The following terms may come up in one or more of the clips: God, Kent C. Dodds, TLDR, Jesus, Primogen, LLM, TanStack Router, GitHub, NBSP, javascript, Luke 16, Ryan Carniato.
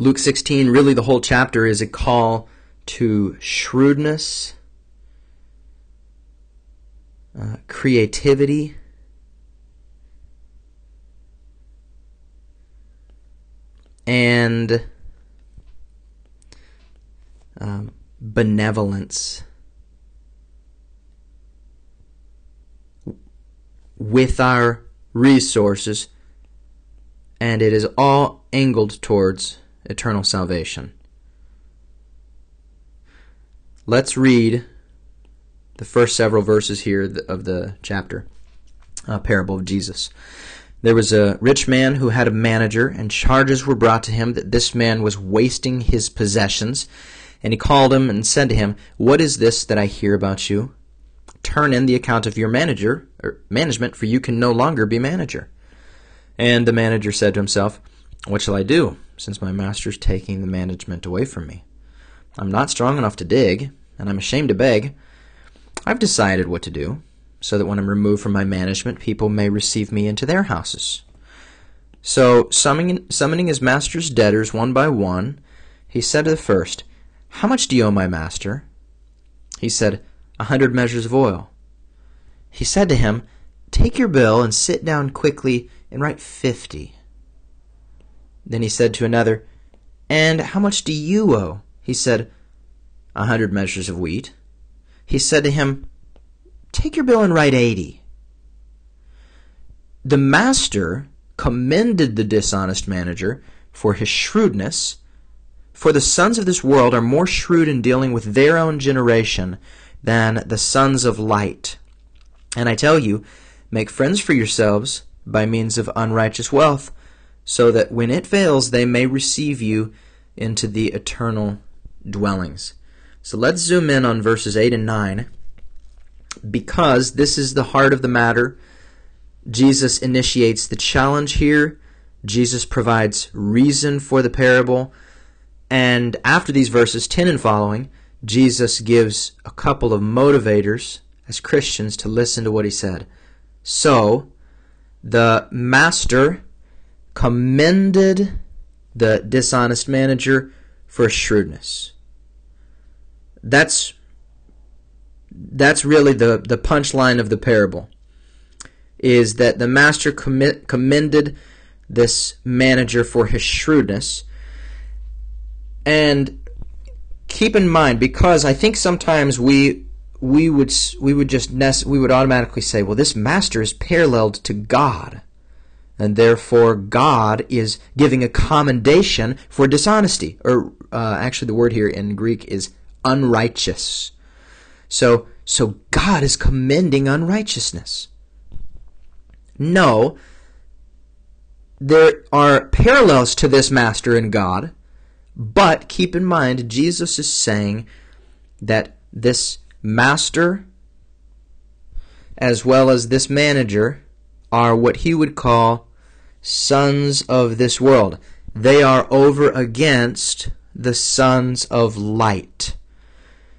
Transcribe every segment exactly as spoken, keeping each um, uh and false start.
Luke sixteen, really the whole chapter, is a call to shrewdness, uh, creativity, and um, benevolence. With our resources, and it is all angled towards eternal salvation. Let's read the first several verses here of the chapter, a parable of Jesus. There was a rich man who had a manager, and charges were brought to him that this man was wasting his possessions. And he called him and said to him, "What is this that I hear about you? Turn in the account of your manager or management, for you can no longer be manager." And the manager said to himself, "What shall I do, since my master is taking the management away from me? I'm not strong enough to dig, and I'm ashamed to beg. I've decided what to do, so that when I'm removed from my management, people may receive me into their houses." So summoning, summoning his master's debtors one by one, he said to the first, "How much do you owe my master?" He said, "A hundred measures of oil." He said to him, "Take your bill and sit down quickly and write fifty. Then he said to another, "And how much do you owe?" He said, "A hundred measures of wheat." He said to him, "Take your bill and write eighty. The master commended the dishonest manager for his shrewdness, for the sons of this world are more shrewd in dealing with their own generation than the sons of light. And I tell you, make friends for yourselves by means of unrighteous wealth, so that when it fails, they may receive you into the eternal dwellings." So let's zoom in on verses eight and nine, because this is the heart of the matter. Jesus initiates the challenge here. Jesus provides reason for the parable. And after these verses, ten and following, Jesus gives a couple of motivators as Christians to listen to what he said. So, the master commended the dishonest manager for shrewdness. That's that's really the, the punchline of the parable, is that the master comm- commended this manager for his shrewdness. And keep in mind, because I think sometimes we we would we would just nest, we would automatically say, well, this master is paralleled to God, and therefore God is giving a commendation for dishonesty, or uh, actually the word here in Greek is unrighteous. So so God is commending unrighteousness. No, there are parallels to this master and God. But keep in mind, Jesus is saying that this master as well as this manager are what he would call sons of this world. They are over against the sons of light.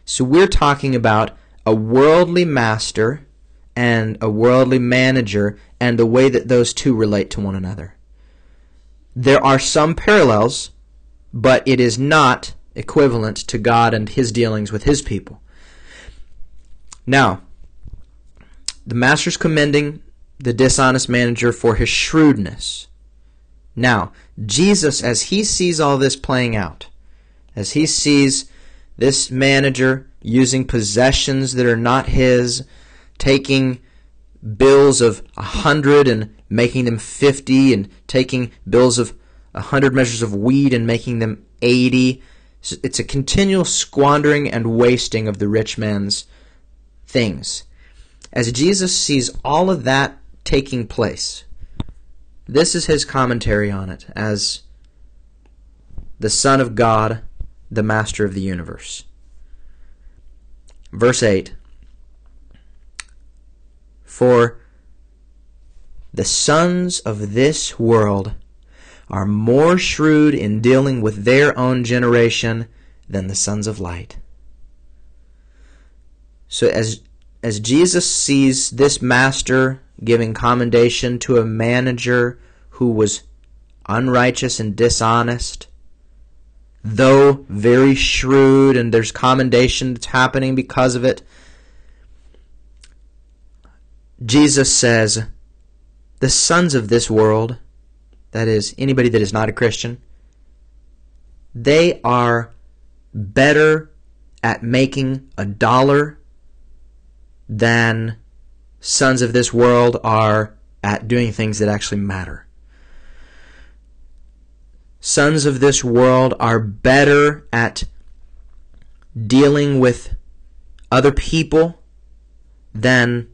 So we're talking about a worldly master and a worldly manager and the way that those two relate to one another. There are some parallels, but it is not equivalent to God and his dealings with his people. Now, the master's commending the dishonest manager for his shrewdness. Now, Jesus, as he sees all this playing out, as he sees this manager using possessions that are not his, taking bills of a hundred and making them fifty, and taking bills of a hundred measures of wheat and making them eighty. It's a continual squandering and wasting of the rich man's things. As Jesus sees all of that taking place, this is his commentary on it as the Son of God, the Master of the universe. Verse eight, "For the sons of this world are more shrewd in dealing with their own generation than the sons of light." So as as Jesus sees this master giving commendation to a manager who was unrighteous and dishonest, though very shrewd, and there's commendation that's happening because of it, Jesus says, the sons of this world, that is, anybody that is not a Christian, they are better at making a dollar than sons of this world are at doing things that actually matter. Sons of this world are better at dealing with other people than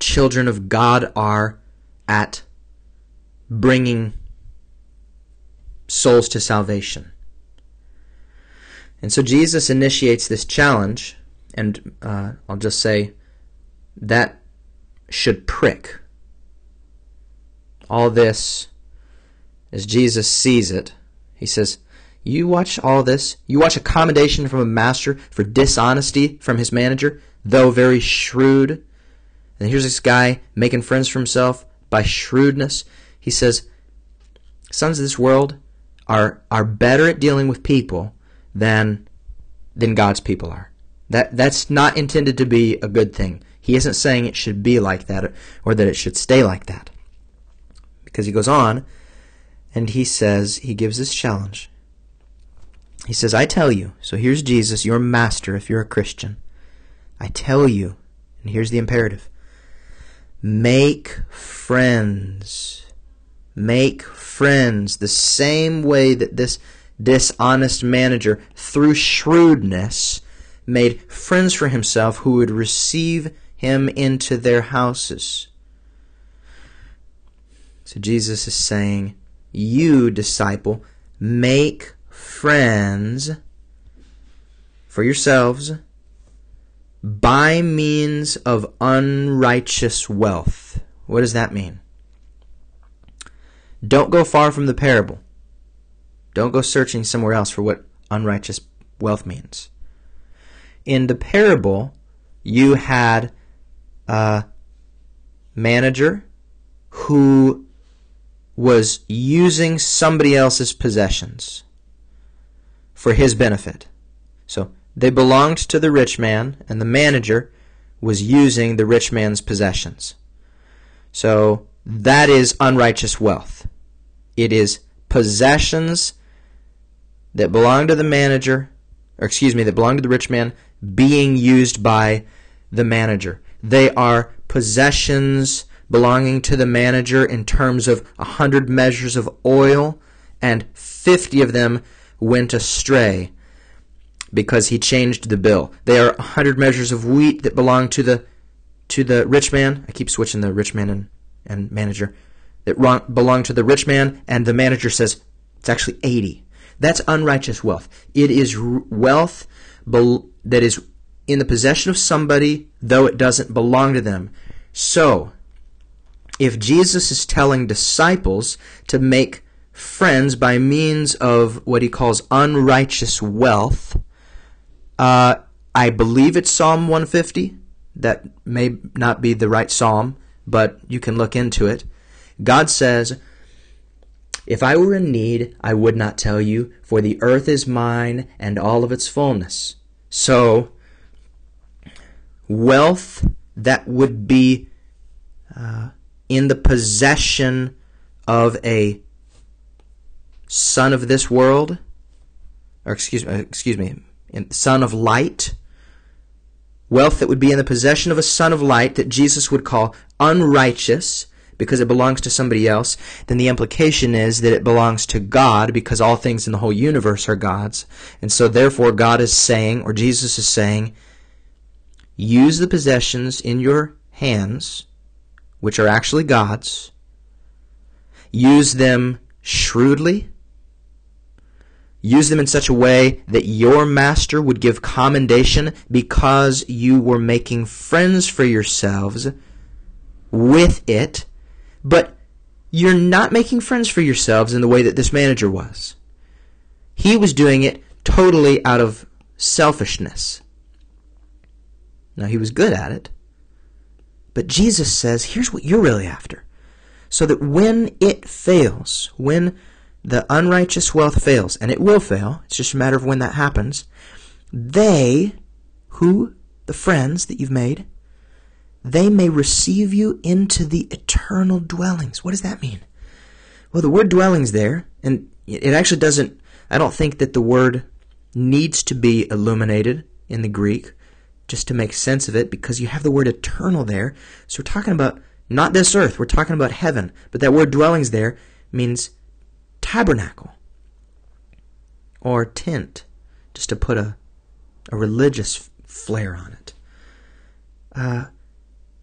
children of God are at bringing souls to salvation. And so Jesus initiates this challenge, and uh, I'll just say that should prick. All this, as Jesus sees it, he says, you watch all this, you watch a commendation from a master for dishonesty from his manager, though very shrewd. And here's this guy making friends for himself by shrewdness. He says, sons of this world are are better at dealing with people than than God's people are. That that's not intended to be a good thing. He isn't saying it should be like that, or, or that it should stay like that. Because he goes on, and he says, he gives this challenge. He says, I tell you, so here's Jesus, your master, if you're a Christian. I tell you, and here's the imperative, make friends. Make friends the same way that this dishonest manager, through shrewdness, made friends for himself who would receive him into their houses. So Jesus is saying, you, disciple, make friends for yourselves by means of unrighteous wealth. What does that mean? Don't go far from the parable. Don't go searching somewhere else for what unrighteous wealth means. In the parable, you had a manager who was using somebody else's possessions for his benefit. So they belonged to the rich man, and the manager was using the rich man's possessions. So that is unrighteous wealth. It is possessions that belong to the manager, or excuse me, that belong to the rich man, being used by the manager. They are possessions belonging to the manager in terms of a hundred measures of oil, and fifty of them went astray because he changed the bill. They are a hundred measures of wheat that belong to the to the rich man. I keep switching the rich man and, and manager. That belong to the rich man, and the manager says, it's actually eighty. That's unrighteous wealth. It is wealth that is in the possession of somebody, though it doesn't belong to them. So, if Jesus is telling disciples to make friends by means of what he calls unrighteous wealth, uh, I believe it's Psalm one fifty. That may not be the right psalm, but you can look into it. God says, if I were in need, I would not tell you, for the earth is mine and all of its fullness. So, wealth that would be Uh, in the possession of a son of this world, or excuse me, excuse me, son of light, wealth that would be in the possession of a son of light that Jesus would call unrighteous because it belongs to somebody else, then the implication is that it belongs to God because all things in the whole universe are God's. And so therefore God is saying, or Jesus is saying, use the possessions in your hands, which are actually God's, use them shrewdly, use them in such a way that your master would give commendation because you were making friends for yourselves with it, but you're not making friends for yourselves in the way that this manager was. He was doing it totally out of selfishness. Now, he was good at it, but Jesus says, here's what you're really after. So that when it fails, when the unrighteous wealth fails, and it will fail. It's just a matter of when that happens. They, who, the friends that you've made, they may receive you into the eternal dwellings. What does that mean? Well, the word dwellings there, and it actually doesn't, I don't think that the word needs to be illuminated in the Greek just to make sense of it, because you have the word eternal there. So we're talking about not this earth, we're talking about heaven. But that word dwellings there means tabernacle or tent, just to put a, a religious flair on it. Uh,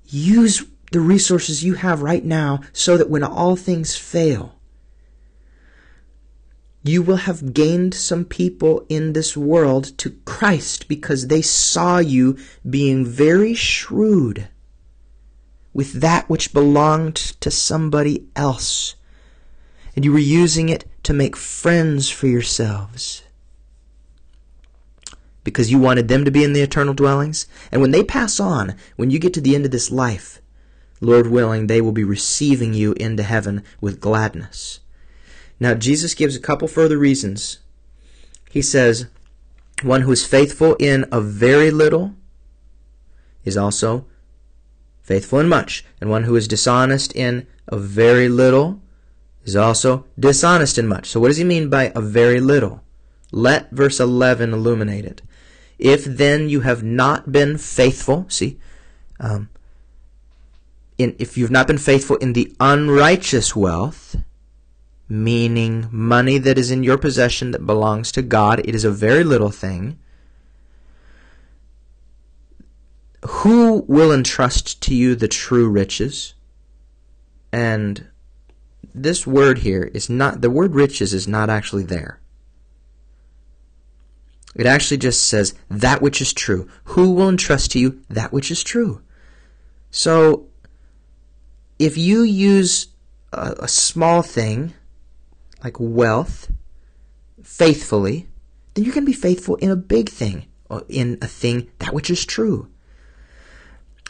use the resources you have right now so that when all things fail, you will have gained some people in this world to Christ because they saw you being very shrewd with that which belonged to somebody else, and you were using it to make friends for yourselves because you wanted them to be in the eternal dwellings. And when they pass on, when you get to the end of this life, Lord willing, they will be receiving you into heaven with gladness. Now, Jesus gives a couple further reasons. He says, one who is faithful in a very little is also faithful in much. And one who is dishonest in a very little is also dishonest in much. So what does he mean by a very little? Let verse eleven illuminate it. If then you have not been faithful, see, um, in, if you've not been faithful in the unrighteous wealth, meaning money that is in your possession that belongs to God, it is a very little thing, who will entrust to you the true riches? And this word here is not, the word riches is not actually there. It actually just says that which is true. Who will entrust to you that which is true? So if you use a, a small thing, like wealth, faithfully, then you can be faithful in a big thing, or in a thing that which is true.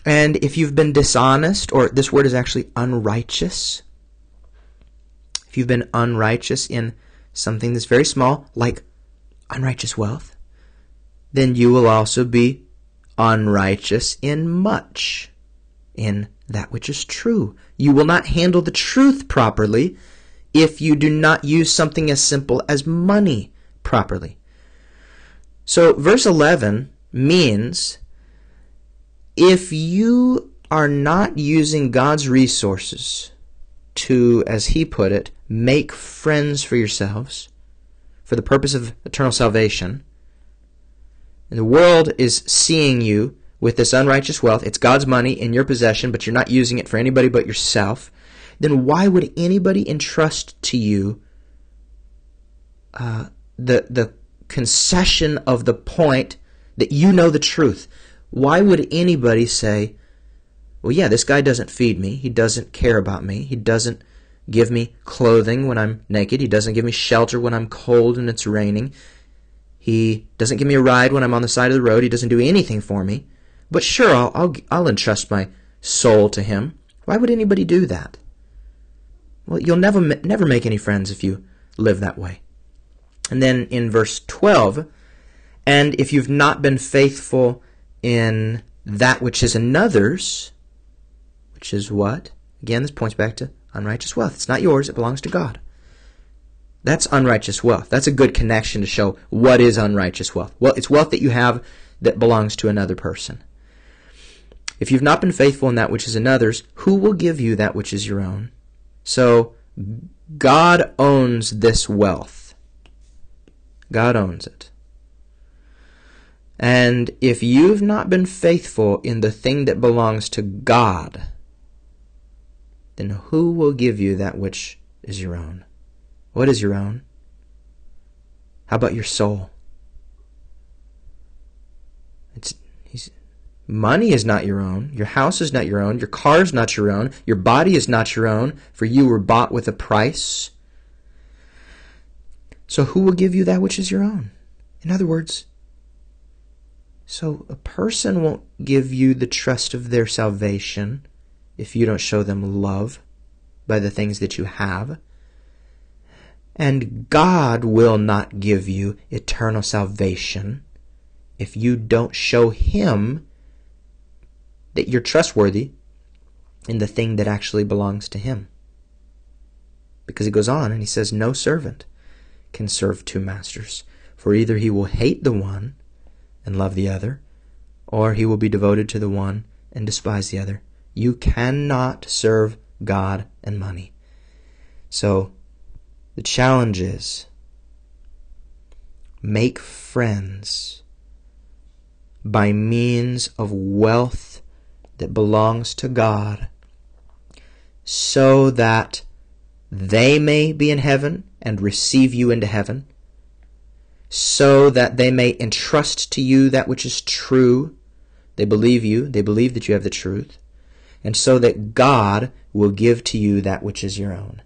And if you've been dishonest, or this word is actually unrighteous, if you've been unrighteous in something that's very small, like unrighteous wealth, then you will also be unrighteous in much, in that which is true. You will not handle the truth properly if you do not use something as simple as money properly. So verse eleven means if you are not using God's resources to, as he put it, make friends for yourselves for the purpose of eternal salvation, and the world is seeing you with this unrighteous wealth, it's God's money in your possession, but you're not using it for anybody but yourself, then why would anybody entrust to you uh, the the concession of the point that you know the truth? Why would anybody say, well, yeah, this guy doesn't feed me, he doesn't care about me, he doesn't give me clothing when I'm naked, he doesn't give me shelter when I'm cold and it's raining, he doesn't give me a ride when I'm on the side of the road, he doesn't do anything for me, but sure, I'll, I'll, I'll entrust my soul to him. Why would anybody do that? Well, you'll never never make any friends if you live that way. And then in verse twelve, and if you've not been faithful in that which is another's, which is what? Again, this points back to unrighteous wealth. It's not yours, it belongs to God. That's unrighteous wealth. That's a good connection to show what is unrighteous wealth. Well, it's wealth that you have that belongs to another person. If you've not been faithful in that which is another's, who will give you that which is your own? So God owns this wealth. God owns it. And if you've not been faithful in the thing that belongs to God, then who will give you that which is your own? What is your own? How about your soul? It's he's Money is not your own. Your house is not your own. Your car is not your own. Your body is not your own, for you were bought with a price. So who will give you that which is your own? In other words, so a person won't give you the trust of their salvation if you don't show them love by the things that you have. And God will not give you eternal salvation if you don't show Him that you're trustworthy in the thing that actually belongs to Him. Because he goes on and he says, no servant can serve two masters, for either he will hate the one and love the other, or he will be devoted to the one and despise the other. You cannot serve God and money. So the challenge is, make friends by means of wealth that belongs to God, so that they may be in heaven and receive you into heaven, so that they may entrust to you that which is true. They believe you, they believe that you have the truth, and so that God will give to you that which is your own.